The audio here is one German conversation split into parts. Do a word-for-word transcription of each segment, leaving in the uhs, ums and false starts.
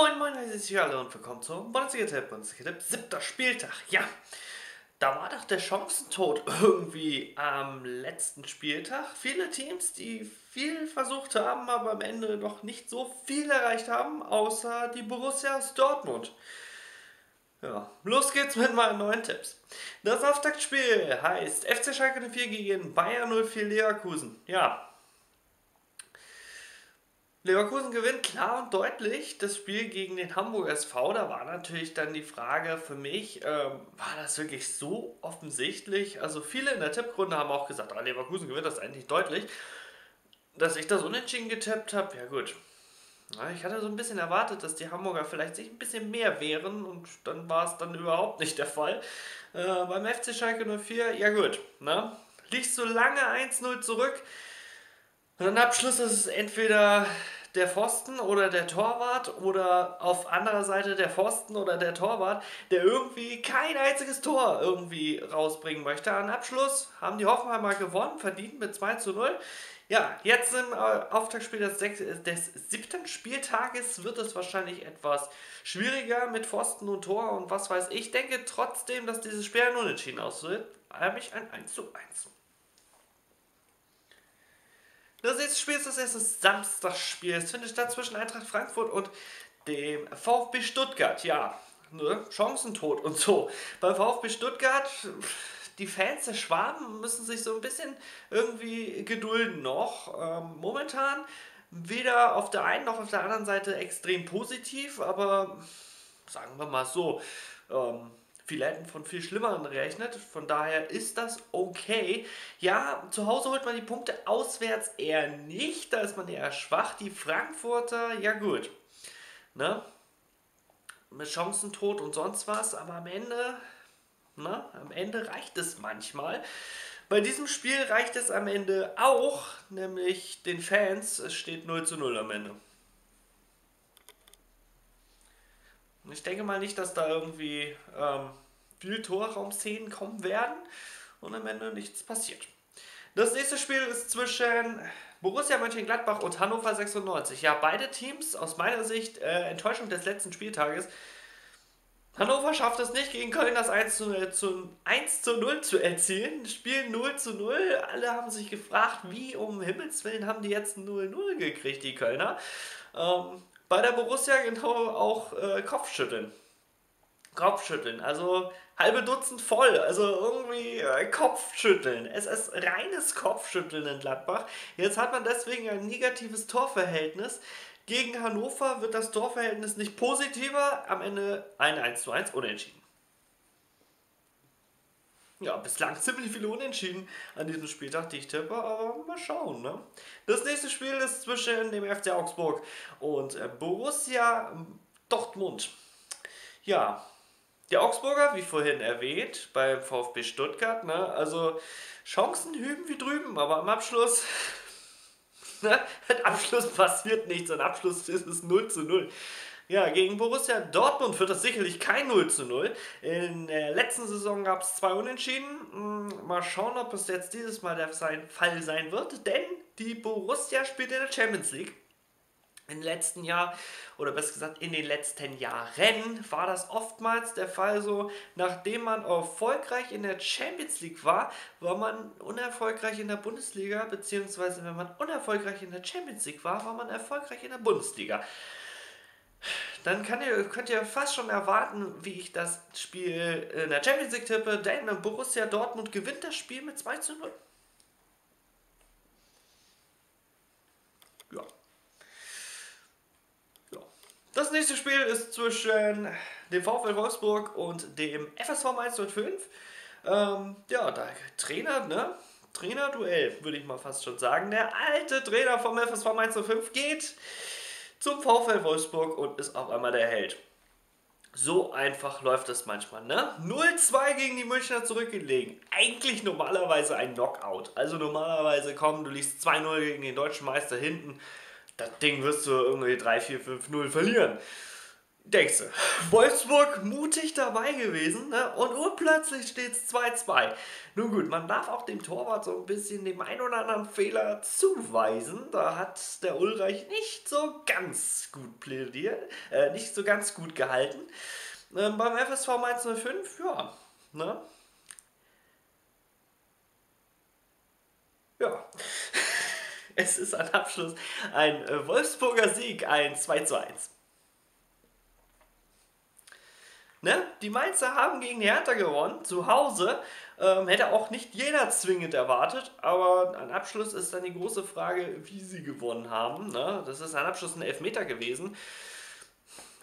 Moin Moin, es ist hier alle und willkommen zum Bundesliga-Tipp. Bundesliga-Tipp, siebter Spieltag. Ja, da war doch der Chancentod irgendwie am letzten Spieltag. Viele Teams, die viel versucht haben, aber am Ende noch nicht so viel erreicht haben, außer die Borussia aus Dortmund. Ja, los geht's mit meinen neuen Tipps. Das Auftaktspiel heißt F C Schalke null vier gegen Bayer null vier Leverkusen. Ja. Leverkusen gewinnt klar und deutlich das Spiel gegen den Hamburger S V. Da war natürlich dann die Frage für mich, ähm, war das wirklich so offensichtlich? Also viele in der Tipprunde haben auch gesagt, ah, Leverkusen gewinnt das eigentlich deutlich. Dass ich das unentschieden getippt habe, ja gut. Ja, ich hatte so ein bisschen erwartet, dass die Hamburger vielleicht sich ein bisschen mehr wehren und dann war es dann überhaupt nicht der Fall. Äh, beim F C Schalke null vier, ja gut, ne? Liegst so lange eins null zurück. Und dann ab Schluss ist es entweder der Pfosten oder der Torwart oder auf anderer Seite der Pfosten oder der Torwart, der irgendwie kein einziges Tor irgendwie rausbringen möchte. An Abschluss haben die Hoffenheimer gewonnen, verdient mit zwei zu null. Ja, jetzt im Auftaktspiel des, des siebten Spieltages wird es wahrscheinlich etwas schwieriger mit Pfosten und Tor und was weiß ich. Ich denke trotzdem, dass dieses Spiel ein Unentschieden ausgeht, nämlich ein eins zu eins. Das nächste Spiel ist das erste Samstagsspiel. Es findet statt zwischen Eintracht Frankfurt und dem VfB Stuttgart. Ja, ne? Chancentod und so. Beim VfB Stuttgart, die Fans der Schwaben müssen sich so ein bisschen irgendwie gedulden noch. Ähm, momentan weder auf der einen noch auf der anderen Seite extrem positiv, aber sagen wir mal so, ähm, viele hätten von viel Schlimmeren gerechnet, von daher ist das okay. Ja, zu Hause holt man die Punkte, auswärts eher nicht, da ist man eher schwach. Die Frankfurter, ja gut, ne? Mit Chancentod und sonst was, aber am Ende, ne? Am Ende reicht es manchmal. Bei diesem Spiel reicht es am Ende auch, nämlich den Fans, es steht null zu null am Ende. Ich denke mal nicht, dass da irgendwie ähm, viel Torraumszenen kommen werden und am Ende nichts passiert. Das nächste Spiel ist zwischen Borussia Mönchengladbach und Hannover sechsundneunzig. Ja, beide Teams aus meiner Sicht äh, Enttäuschung des letzten Spieltages. Hannover schafft es nicht, gegen Köln das eins zu null zu erzielen. Spiel null zu null. Alle haben sich gefragt, wie um Himmels Willen haben die jetzt null null gekriegt, die Kölner. Ähm, Bei der Borussia genau auch äh, Kopfschütteln. Kopfschütteln, also halbe Dutzend voll, also irgendwie äh, Kopfschütteln. Es ist reines Kopfschütteln in Gladbach. Jetzt hat man deswegen ein negatives Torverhältnis. Gegen Hannover wird das Torverhältnis nicht positiver, am Ende ein eins zu eins unentschieden. Ja, bislang ziemlich viele Unentschieden an diesem Spieltag, die ich tippe, aber mal schauen, ne? Das nächste Spiel ist zwischen dem F C Augsburg und Borussia Dortmund. Ja, die Augsburger, wie vorhin erwähnt, beim VfB Stuttgart, ne? Also Chancen hüben wie drüben, aber am Abschluss, ne? Am Abschluss passiert nichts, am Abschluss ist es null zu null. Ja, gegen Borussia Dortmund wird das sicherlich kein null zu null. In der letzten Saison gab es zwei Unentschieden. Mal schauen, ob es jetzt dieses Mal der Fall sein wird, denn die Borussia spielt in der Champions League. Im letzten Jahr, oder besser gesagt in den letzten Jahren, war das oftmals der Fall so, nachdem man erfolgreich in der Champions League war, war man unerfolgreich in der Bundesliga, beziehungsweise wenn man unerfolgreich in der Champions League war, war man erfolgreich in der Bundesliga. Dann kann ihr, könnt ihr fast schon erwarten, wie ich das Spiel in der Champions League tippe, denn Borussia Dortmund gewinnt das Spiel mit zwei zu null. Ja. Ja. Das nächste Spiel ist zwischen dem VfL Wolfsburg und dem F S V Mainz null fünf. Ähm, ja, da Trainer, ne? Trainerduell, würde ich mal fast schon sagen. Der alte Trainer vom F S V Mainz null fünf geht zum VfL Wolfsburg und ist auf einmal der Held. So einfach läuft das manchmal, ne? null zu zwei gegen die Münchner zurückgelegen. Eigentlich normalerweise ein Knockout. Also normalerweise, komm, du liegst zwei null gegen den deutschen Meister hinten. Das Ding wirst du irgendwie drei vier fünf null verlieren. Denkst du, Wolfsburg mutig dabei gewesen, ne? Und urplötzlich steht es zwei zu zwei. Nun gut, man darf auch dem Torwart so ein bisschen dem einen oder anderen Fehler zuweisen. Da hat der Ulreich nicht so ganz gut plädiert, äh, nicht so ganz gut gehalten. Ähm, beim F S V Mainz null fünf, ja, ne? Ja. Es ist ein Abschluss, ein Wolfsburger Sieg, ein zwei zu eins. Ne? Die Mainzer haben gegen Hertha gewonnen, zu Hause, ähm, hätte auch nicht jeder zwingend erwartet, aber ein Abschluss ist dann die große Frage, wie sie gewonnen haben. Ne? Das ist ein Abschluss, ein Elfmeter gewesen,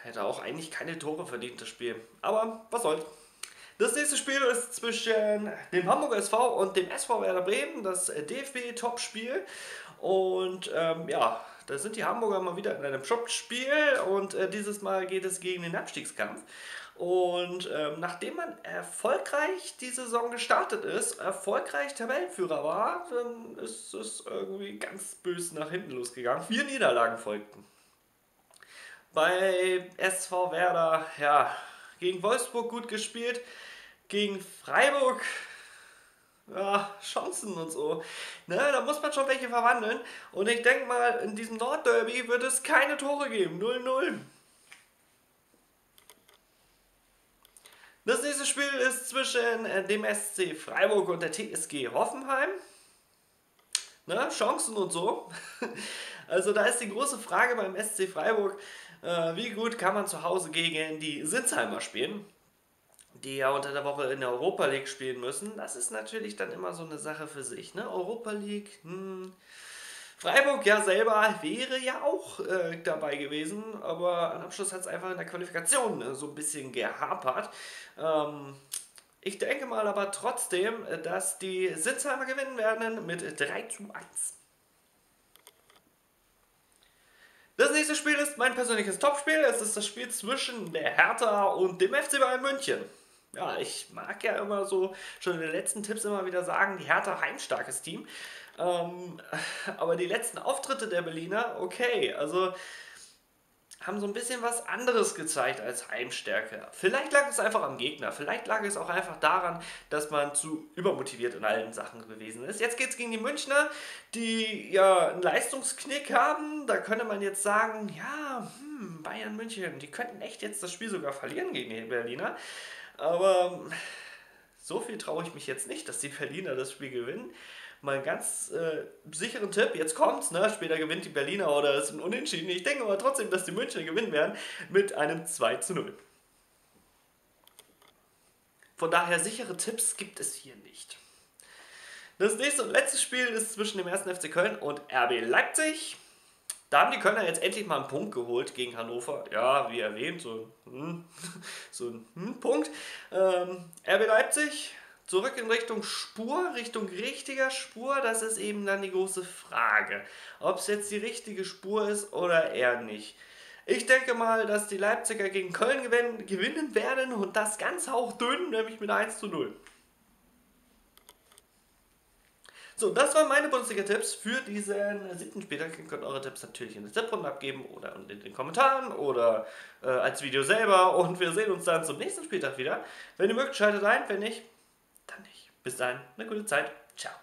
hätte auch eigentlich keine Tore verdient, das Spiel, aber was soll's. Das nächste Spiel ist zwischen dem Hamburger S V und dem S V Werder Bremen, das D F B-Topspiel, und ähm, ja, da sind die Hamburger mal wieder in einem Topspiel und äh, dieses Mal geht es gegen den Abstiegskampf. Und ähm, nachdem man erfolgreich die Saison gestartet ist, erfolgreich Tabellenführer war, dann ist es irgendwie ganz böse nach hinten losgegangen. Vier Niederlagen folgten. Bei S V Werder, ja, gegen Wolfsburg gut gespielt, gegen Freiburg, ja, Chancen und so. Ne, da muss man schon welche verwandeln. Und ich denke mal, in diesem Nordderby wird es keine Tore geben. null null. Das nächste Spiel ist zwischen dem S C Freiburg und der T S G Hoffenheim. Ne, Chancen und so. Also da ist die große Frage beim S C Freiburg, äh, wie gut kann man zu Hause gegen die Sinsheimer spielen, die ja unter der Woche in der Europa League spielen müssen. Das ist natürlich dann immer so eine Sache für sich. Ne? Europa League, hm. Freiburg ja selber wäre ja auch äh, dabei gewesen, aber am Abschluss hat es einfach in der Qualifikation äh, so ein bisschen gehapert. Ähm, ich denke mal aber trotzdem, dass die Sinsheimer gewinnen werden mit drei zu eins. Das nächste Spiel ist mein persönliches Topspiel. Es ist das Spiel zwischen der Hertha und dem F C Bayern München. Ja, ich mag ja immer so, schon in den letzten Tipps immer wieder sagen, die Hertha heimstarkes Team. Ähm, aber die letzten Auftritte der Berliner, okay, also haben so ein bisschen was anderes gezeigt als Heimstärke. Vielleicht lag es einfach am Gegner, vielleicht lag es auch einfach daran, dass man zu übermotiviert in allen Sachen gewesen ist. Jetzt geht es gegen die Münchner, die ja einen Leistungsknick haben. Da könnte man jetzt sagen, ja, hm, Bayern München, die könnten echt jetzt das Spiel sogar verlieren gegen die Berliner. Aber so viel traue ich mich jetzt nicht, dass die Berliner das Spiel gewinnen. Mal einen ganz äh, sicheren Tipp, jetzt kommt's, ne? Später gewinnt die Berliner oder es ist ein Unentschieden. Ich denke aber trotzdem, dass die Münchner gewinnen werden mit einem zwei zu null. Von daher, sichere Tipps gibt es hier nicht. Das nächste und letzte Spiel ist zwischen dem ersten F C Köln und R B Leipzig. Da haben die Kölner jetzt endlich mal einen Punkt geholt gegen Hannover. Ja, wie erwähnt, so ein, so ein Punkt. Ähm, R B Leipzig zurück in Richtung Spur, Richtung richtiger Spur. Das ist eben dann die große Frage, ob es jetzt die richtige Spur ist oder eher nicht. Ich denke mal, dass die Leipziger gegen Köln gewinnen, gewinnen werden und das ganz hauchdünn, nämlich mit eins zu null. So, das waren meine Bundesliga-Tipps für diesen siebten Spieltag. Ihr könnt eure Tipps natürlich in der Tipprunde abgeben oder in den Kommentaren oder äh, als Video selber. Und wir sehen uns dann zum nächsten Spieltag wieder. Wenn ihr mögt, schaltet ein, wenn nicht, dann nicht. Bis dahin, eine gute Zeit. Ciao.